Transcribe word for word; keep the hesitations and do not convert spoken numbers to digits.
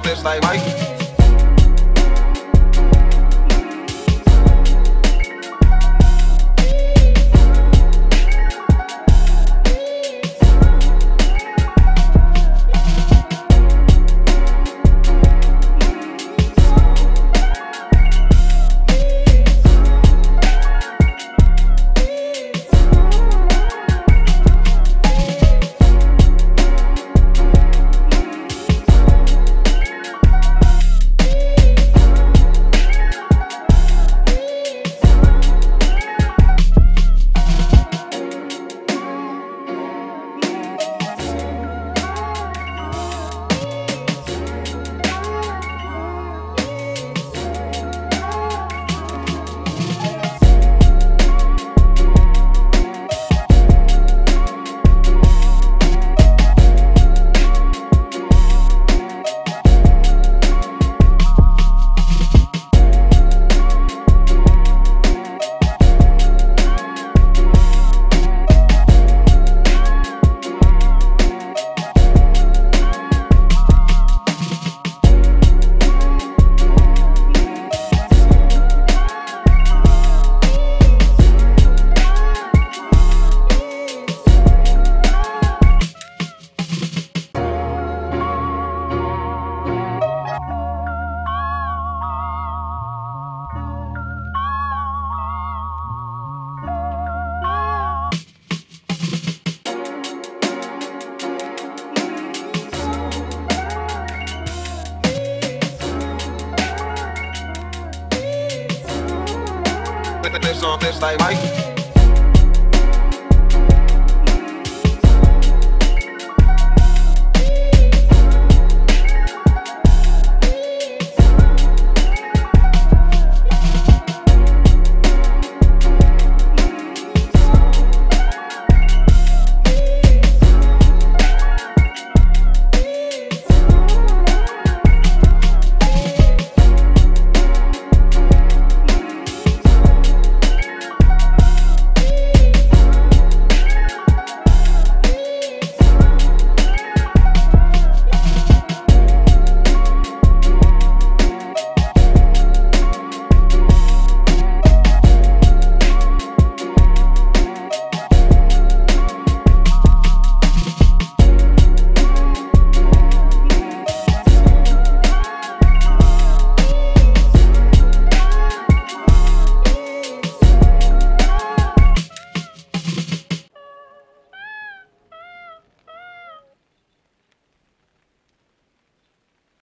on this like Mike. This on this like Mike.